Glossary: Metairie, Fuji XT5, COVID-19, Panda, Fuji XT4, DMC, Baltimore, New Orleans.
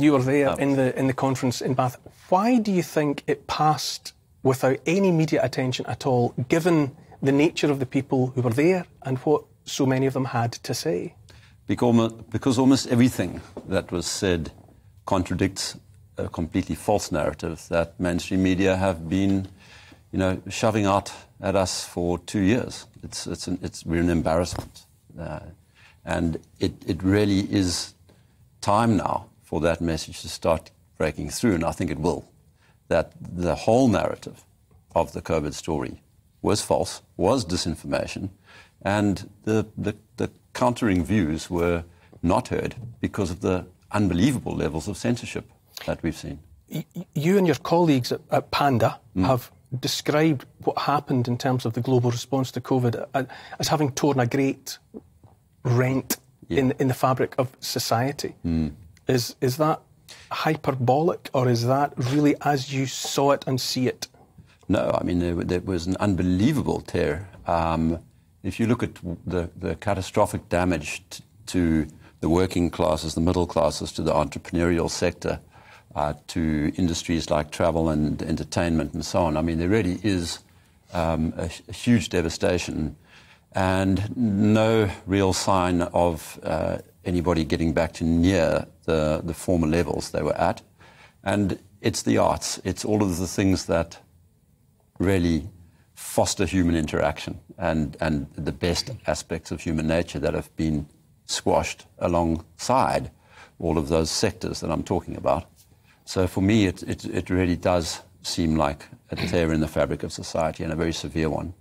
You were there in the conference in Bath. Why do you think it passed without any media attention at all, given the nature of the people who were there and what so many of them had to say? Because almost everything that was said contradicts a completely false narrative that mainstream media have been, you know, shoving out at us for 2 years. We're an embarrassment. And it really is time now for that message to start breaking through, and I think it will, that the whole narrative of the COVID story was false, was disinformation, and the countering views were not heard because of the unbelievable levels of censorship that we've seen. You and your colleagues at Panda have described what happened in terms of the global response to COVID as having torn a great rent in the fabric of society. Is that hyperbolic, or is that really as you saw it and see it? No, I mean, there was an unbelievable tear. If you look at the catastrophic damage to the working classes, the middle classes, to the entrepreneurial sector, to industries like travel and entertainment and so on, I mean, there really is a huge devastation and no real sign of anybody getting back to near the former levels they were at. And it's the arts. It's all of the things that really foster human interaction and the best aspects of human nature that have been squashed alongside all of those sectors that I'm talking about. So for me, it really does seem like a tear in the fabric of society, and a very severe one.